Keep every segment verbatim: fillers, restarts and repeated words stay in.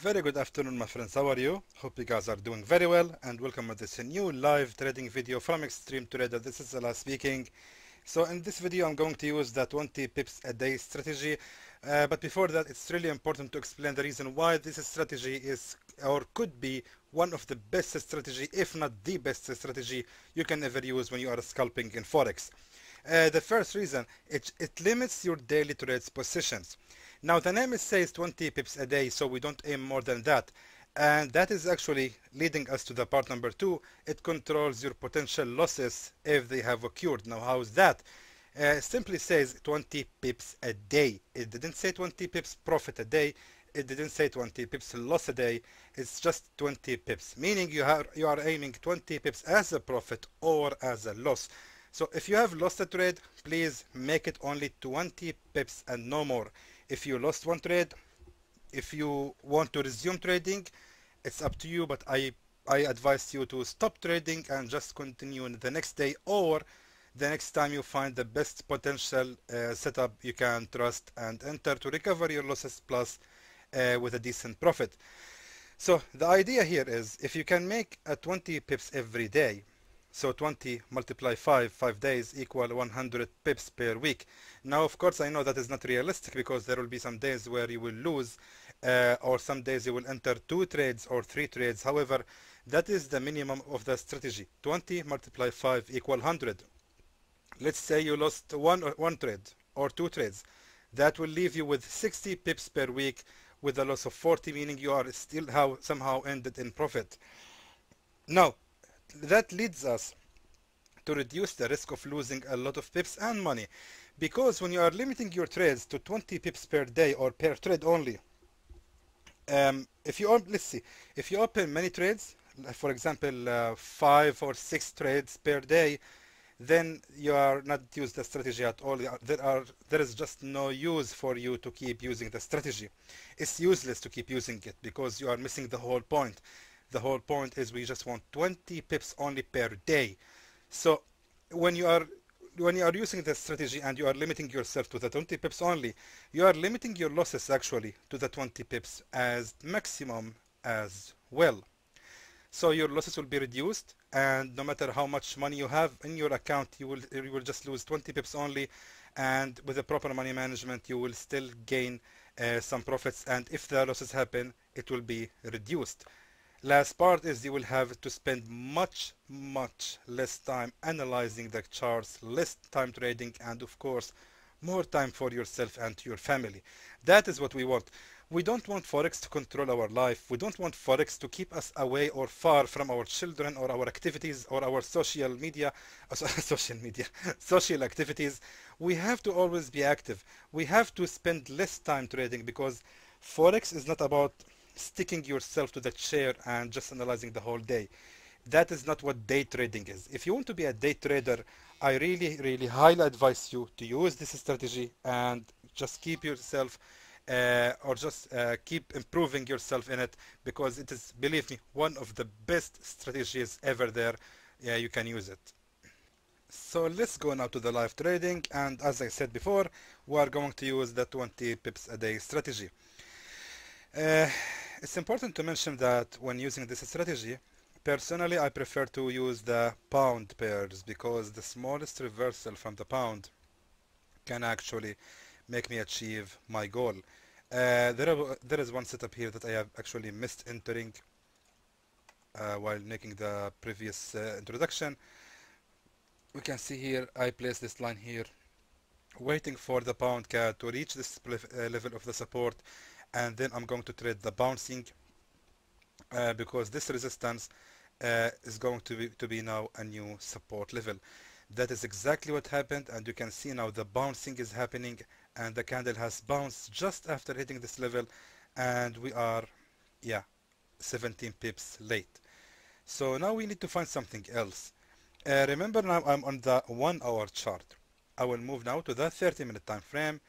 Very good afternoon, my friends. How are you? Hope you guys are doing very well, and welcome to this new live trading video from Extreme Trader. This is Salah speaking. So in this video I'm going to use the twenty pips a day strategy, uh, but before that it's really important to explain the reason why this strategy is or could be one of the best strategy, if not the best strategy you can ever use when you are scalping in Forex. Uh, the first reason, it, it limits your daily trades positions. Now the name says twenty pips a day, so we don't aim more than that. And that is actually leading us to the part number two. It controls your potential losses if they have occurred. Now how is that? Uh, it simply says twenty pips a day. It didn't say twenty pips profit a day. It didn't say twenty pips loss a day. It's just twenty pips, meaning you are, you are aiming twenty pips as a profit or as a loss. So if you have lost a trade, please make it only twenty pips and no more. If you lost one trade, if you want to resume trading, it's up to you, but I, I advise you to stop trading and just continue the next day or the next time you find the best potential uh, setup you can trust and enter to recover your losses plus uh, with a decent profit. So the idea here is if you can make a twenty pips every day, so twenty multiplied five, five days equal one hundred pips per week. Now, of course, I know that is not realistic because there will be some days where you will lose uh, or some days you will enter two trades or three trades. However, that is the minimum of the strategy. twenty multiplied five equal one hundred. Let's say you lost one, or one trade or two trades. That will leave you with sixty pips per week with a loss of forty, meaning you are still how, somehow ended in profit. Now, that leads us to reduce the risk of losing a lot of pips and money, because when you are limiting your trades to twenty pips per day or per trade only, um, if you let's see, if you open many trades, for example, uh, five or six trades per day, then you are not using the strategy at all. There are there is just no use for you to keep using the strategy. It's useless to keep using it because you are missing the whole point. The whole point is we just want twenty pips only per day. So when you are when you are using this strategy and you are limiting yourself to the twenty pips only, you are limiting your losses actually to the twenty pips as maximum as well. So your losses will be reduced, and no matter how much money you have in your account, you will you will just lose twenty pips only, and with the proper money management you will still gain uh, some profits, and if the losses happen it will be reduced. Last part is you will have to spend much, much less time analyzing the charts, less time trading, and of course, more time for yourself and your family. That is what we want. We don't want Forex to control our life. We don't want Forex to keep us away or far from our children or our activities or our social media, social media, social activities. We have to always be active. We have to spend less time trading because Forex is not about sticking yourself to the chair and just analyzing the whole day. That is not what day trading is. If you want to be a day trader, I really, really highly advise you to use this strategy and just keep yourself uh, or just uh, keep improving yourself in it, because it is, believe me, one of the best strategies ever there. Yeah, you can use it. So let's go now to the live trading, and as I said before, we are going to use the twenty pips a day strategy. Uh, It's important to mention that when using this strategy, personally I prefer to use the pound pairs, because the smallest reversal from the pound can actually make me achieve my goal. Uh, there, are, there is one setup here that I have actually missed entering uh, while making the previous uh, introduction. We can see here I placed this line here, waiting for the pound C A D to reach this uh, level of the support, and then I'm going to trade the bouncing uh, because this resistance uh, is going to be, to be now a new support level. That is exactly what happened, and you can see now the bouncing is happening and the candle has bounced just after hitting this level, and we are, yeah, seventeen pips late. So now we need to find something else. Uh, remember, now I'm on the one hour chart. I will move now to the thirty minute time frame,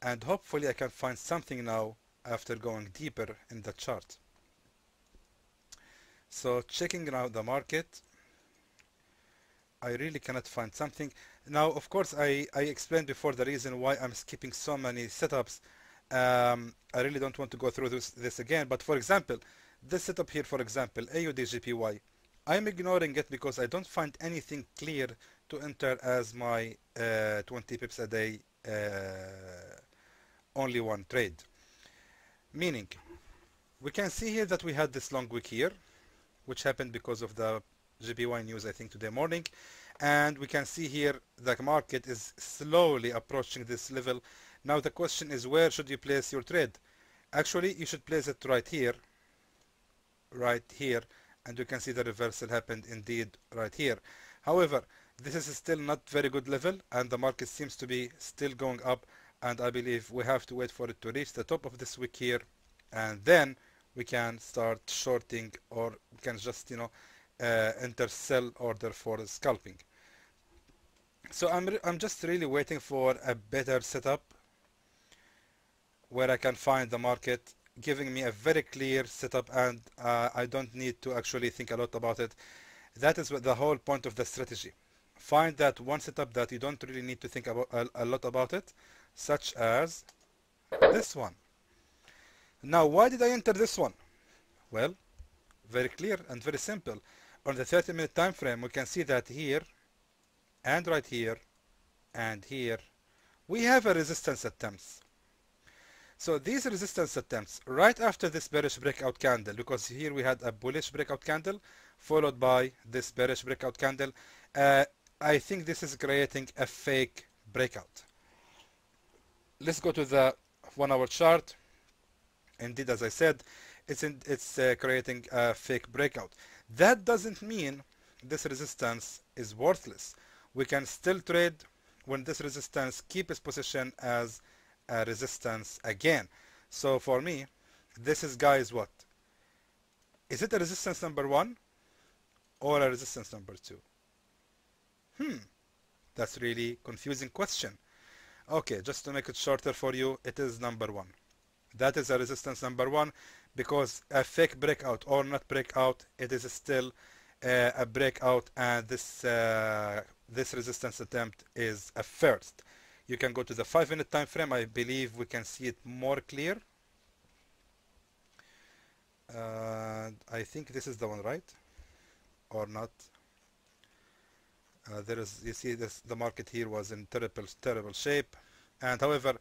and hopefully I can find something now after going deeper in the chart. So checking out the market, I really cannot find something. Now of course I, I explained before the reason why I'm skipping so many setups, Um, I really don't want to go through this, this again, but for example, this setup here, for example, A U D J P Y, I'm ignoring it because I don't find anything clear to enter as my uh, twenty pips a day uh, only one trade. Meaning, we can see here that we had this long wick here, which happened because of the G B P news, I think, today morning. And we can see here the market is slowly approaching this level. Now the question is, where should you place your trade? Actually, you should place it right here, right here, and you can see the reversal happened indeed right here. However, this is still not very good level, and the market seems to be still going up, and I believe we have to wait for it to reach the top of this wick here, and then we can start shorting, or we can just, you know, uh, enter sell order for scalping. So I'm, I'm just really waiting for a better setup where I can find the market giving me a very clear setup, and uh, I don't need to actually think a lot about it. That is what the whole point of the strategy. Find that one setup that you don't really need to think about a, a lot about it, such as this one. Now, why did I enter this one? Well, very clear and very simple. On the thirty minute time frame, we can see that here and right here and here we have a resistance attempts. So these resistance attempts right after this bearish breakout candle, because here we had a bullish breakout candle followed by this bearish breakout candle. Uh, I think this is creating a fake breakout. Let's go to the one hour chart. Indeed, as I said, it's, in, it's uh, creating a fake breakout. That doesn't mean this resistance is worthless. We can still trade when this resistance keeps its position as a resistance again. So for me, this is, guys, what is it, a resistance number one or a resistance number two? Hmm that's really confusing question. Okay, just to make it shorter for you, it is number one. That is a resistance number one, because a fake breakout or not breakout, it is still uh, a breakout, and this uh, this resistance attempt is a first. You can go to the five minute time frame. I believe we can see it more clear. Uh, I think this is the one, right? Or not? Uh, there is. You see, this the market here was in terrible, terrible shape. And however,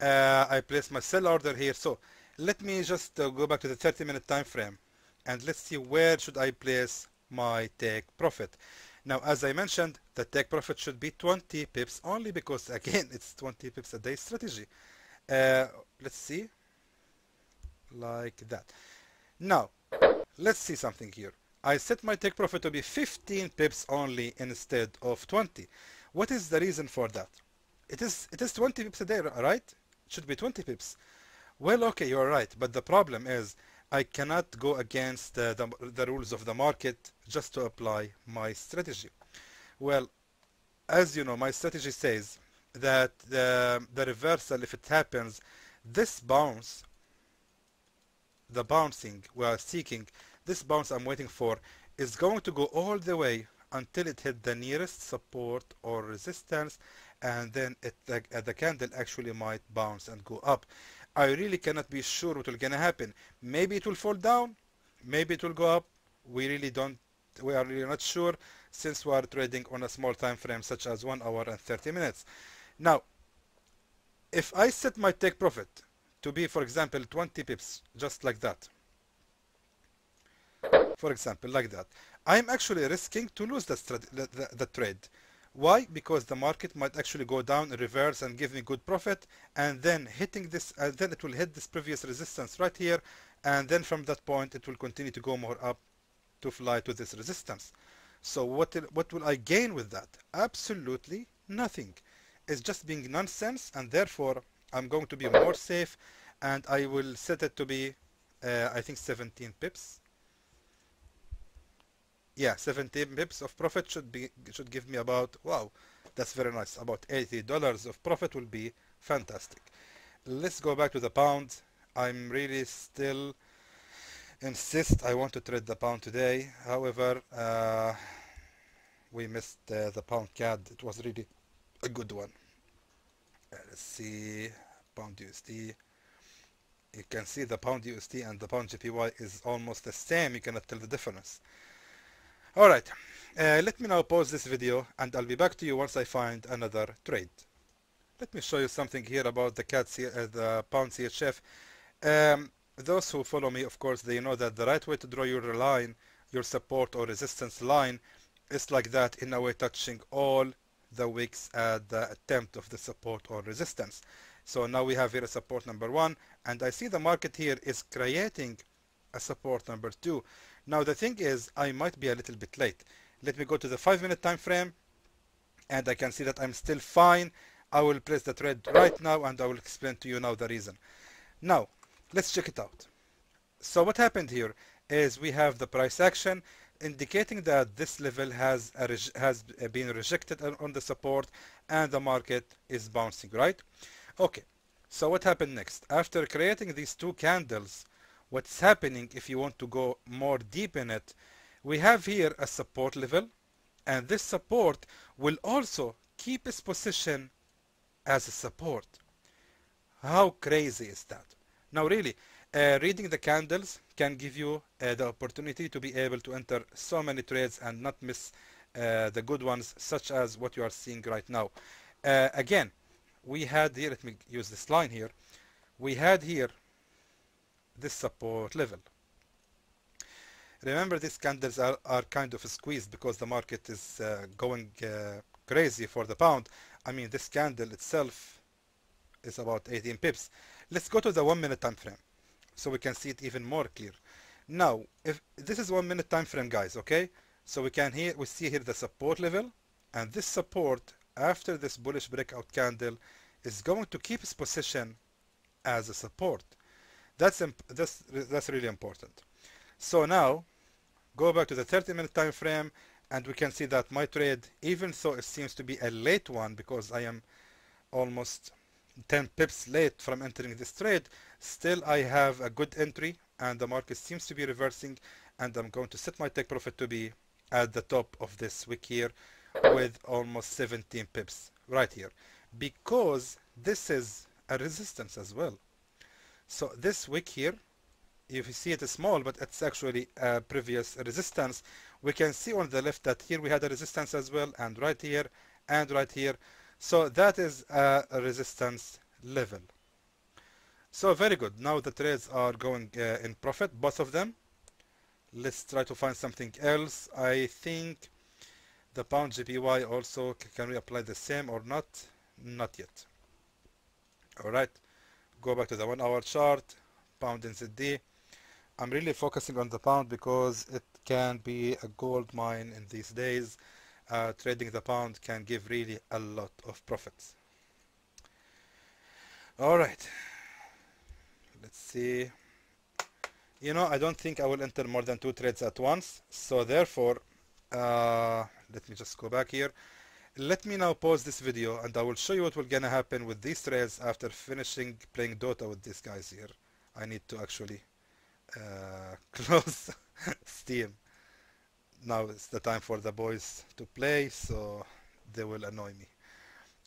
uh, I placed my sell order here. So let me just uh, go back to the thirty minute time frame, and let's see where should I place my take profit. Now, as I mentioned, the take profit should be twenty pips only, because again, it's twenty pips a day strategy. Uh, let's see, like that. Now, let's see something here. I set my take profit to be fifteen pips only instead of twenty. What is the reason for that? It is it is twenty pips a day, right? It should be twenty pips. Well, okay, you are right, but the problem is, I cannot go against uh, the, the rules of the market just to apply my strategy. Well, as you know, my strategy says that the, the reversal, if it happens, this bounce, the bouncing we are seeking, this bounce I'm waiting for, is going to go all the way until it hit the nearest support or resistance, and then it, the, the candle actually might bounce and go up. I really cannot be sure what will gonna happen. Maybe it will fall down, maybe it will go up. We really don't, we are really not sure, since we are trading on a small time frame such as one hour and thirty minutes. Now, if I set my take profit to be, for example, twenty pips, just like that, for example, like that, I'm actually risking to lose the, the, the, the trade. Why? Because the market might actually go down, reverse, and give me good profit, and then hitting this, and then it will hit this previous resistance right here, and then from that point it will continue to go more up to fly to this resistance. So what what will I gain with that? Absolutely nothing. It's just being nonsense, and therefore I'm going to be more safe, and I will set it to be uh, I think seventeen pips. Yeah, seventeen pips of profit should be should give me about, wow, that's very nice, about eighty dollars of profit will be fantastic. Let's go back to the pound. I'm really still insist I want to trade the pound today. However, uh, we missed uh, the pound C A D. It was really a good one. Uh, let's see, pound U S D. you can see the pound U S D and the pound G B P is almost the same. You cannot tell the difference. All right, uh, let me now pause this video and I'll be back to you once I find another trade. Let me show you something here about the C A D, uh, the pound C H F. Um, those who follow me, of course, they know that the right way to draw your line, your support or resistance line, is like that, in a way touching all the wicks at the attempt of the support or resistance. So now we have here a support number one, and I see the market here is creating a support number two. Now the thing is, I might be a little bit late. Let me go to the five minute time frame, and I can see that I'm still fine. I will place the trade right now, and I will explain to you now the reason. Now let's check it out. So what happened here is we have the price action indicating that this level has a has been rejected on the support, and the market is bouncing, right? Okay, so what happened next? After creating these two candles, what's happening, if you want to go more deep in it, we have here a support level, and this support will also keep its position as a support. How crazy is that? Now really, uh, reading the candles can give you uh, the opportunity to be able to enter so many trades and not miss uh, the good ones, such as what you are seeing right now. Uh, again, we had here, let me use this line here, we had here this support level. Remember, these candles are, are kind of squeezed because the market is uh, going uh, crazy for the pound. I mean, this candle itself is about eighteen pips. Let's go to the one minute time frame so we can see it even more clear. Now, if this is one minute time frame, guys, okay, so we can here we see here the support level, and this support after this bullish breakout candle is going to keep its position as a support. That's imp that's that's really important. So now go back to the thirty minute time frame, and we can see that my trade, even though it seems to be a late one because I am almost ten pips late from entering this trade, still I have a good entry, and the market seems to be reversing, and I'm going to set my take profit to be at the top of this wick here with almost seventeen pips right here, because this is a resistance as well. So this wick here, if you see it is small, but it's actually a previous resistance. We can see on the left that here we had a resistance as well, and right here and right here. So that is a resistance level. So very good. Now the trades are going uh, in profit, both of them. Let's try to find something else. I think the pound G B P Y also, can we apply the same or not? Not yet. All right, go back to the one hour chart, pound N Z D. I'm really focusing on the pound because it can be a gold mine in these days. Uh, trading the pound can give really a lot of profits. All right, let's see. You know, I don't think I will enter more than two trades at once, so therefore uh, let me just go back here. Let me now pause this video, and I will show you what will gonna happen with these trades after finishing playing Dota with these guys here. I need to actually uh, close Steam. Now it's the time for the boys to play, so they will annoy me.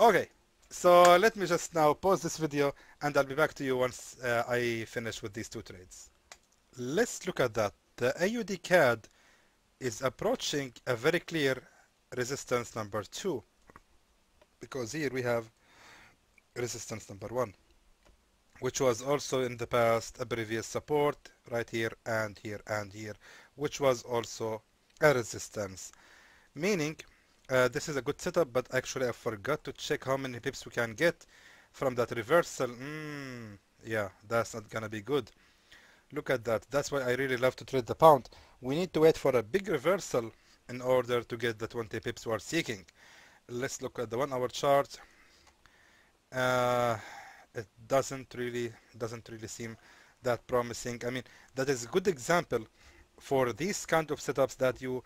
Okay, so let me just now pause this video, and I'll be back to you once uh, I finish with these two trades. Let's look at that. The A U D J P Y is approaching a very clear resistance number two, because here we have resistance number one, which was also in the past a previous support right here and here and here, which was also a resistance, meaning uh, this is a good setup. But actually I forgot to check how many pips we can get from that reversal. Mm, yeah, that's not gonna be good. Look at that. That's why I really love to trade the pound. We need to wait for a big reversal in order to get the twenty pips we are seeking. Let's look at the one hour chart. Uh, it doesn't really doesn't really seem that promising. I mean, that is a good example for these kind of setups that you,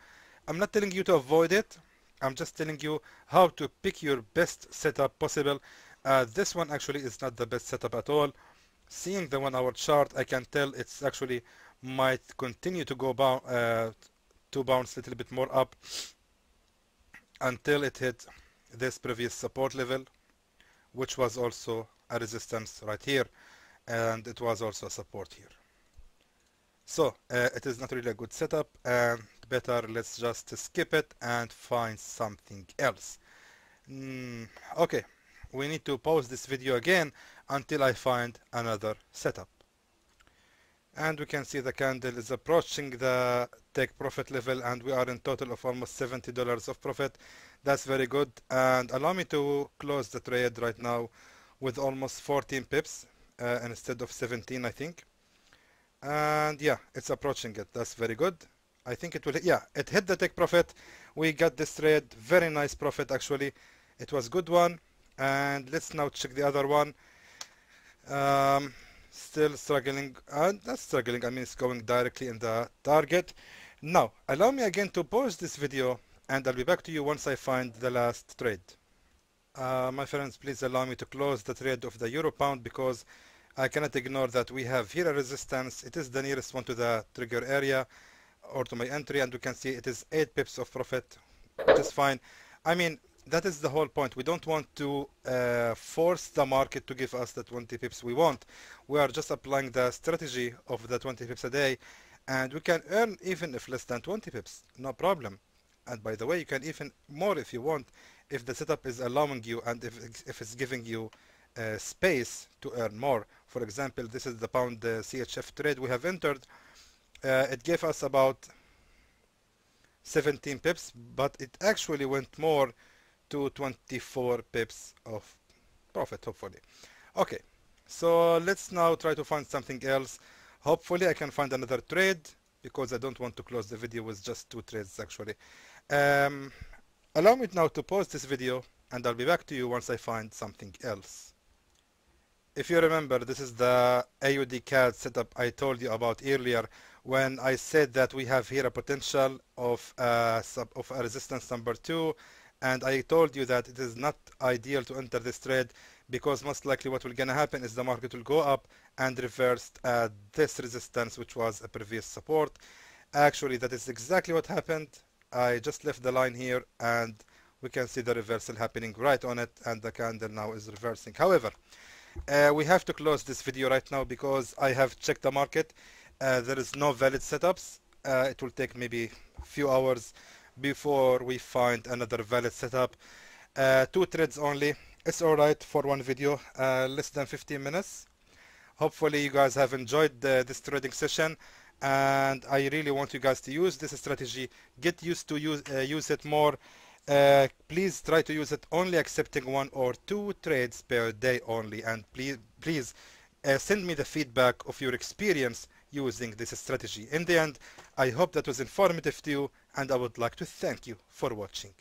I'm not telling you to avoid it, I'm just telling you how to pick your best setup possible. Uh, this one actually is not the best setup at all. Seeing the one hour chart, I can tell it's actually might continue to go bound, uh, to bounce a little bit more up until it hit this previous support level, which was also a resistance right here. and it was also a support here. So uh, it is not really a good setup, and better let's just skip it and find something else. Mm, okay, we need to pause this video again until I find another setup. And we can see the candle is approaching the take profit level, and we are in total of almost seventy dollars of profit. That's very good, and allow me to close the trade right now with almost fourteen pips uh, instead of seventeen, I think. And yeah, it's approaching it. That's very good. I think it will, yeah, it hit the take profit. We got this trade, very nice profit actually. It was good one, and let's now check the other one. Um, still struggling, and uh, not struggling, I mean it's going directly in the target. Now, allow me again to pause this video, and I'll be back to you once I find the last trade. Uh, my friends, please allow me to close the trade of the euro pound, because I cannot ignore that we have here a resistance. It is the nearest one to the trigger area or to my entry, and we can see it is eight pips of profit. It is fine. I mean, that is the whole point. We don't want to uh, force the market to give us the twenty pips we want. We are just applying the strategy of the twenty pips a day, and we can earn even if less than twenty pips, no problem. And by the way, you can even more if you want, if the setup is allowing you, and if, if it's giving you uh, space to earn more. For example, this is the pound uh, C H F trade we have entered. Uh, it gave us about seventeen pips, but it actually went more to twenty-four pips of profit, hopefully. Okay, so let's now try to find something else. Hopefully I can find another trade, because I don't want to close the video with just two trades actually. Um, allow me now to pause this video, and I'll be back to you once I find something else. If you remember, this is the A U D C A D setup I told you about earlier, when I said that we have here a potential of a, sub, of a resistance number two, and I told you that it is not ideal to enter this trade, because most likely what will gonna happen is the market will go up and reverse uh, this resistance, which was a previous support. Actually, that is exactly what happened. I just left the line here, and we can see the reversal happening right on it, and the candle now is reversing. However, Uh, we have to close this video right now, because I have checked the market. Uh, there is no valid setups. Uh, it will take maybe a few hours before we find another valid setup. Uh, two trades only. It's alright for one video, uh, less than fifteen minutes. Hopefully you guys have enjoyed the, this trading session, and I really want you guys to use this strategy. Get used to use, uh, use it more. Uh, please try to use it only accepting one or two trades per day only, and please please uh, send me the feedback of your experience using this strategy. In the end, I hope that was informative to you, and I would like to thank you for watching.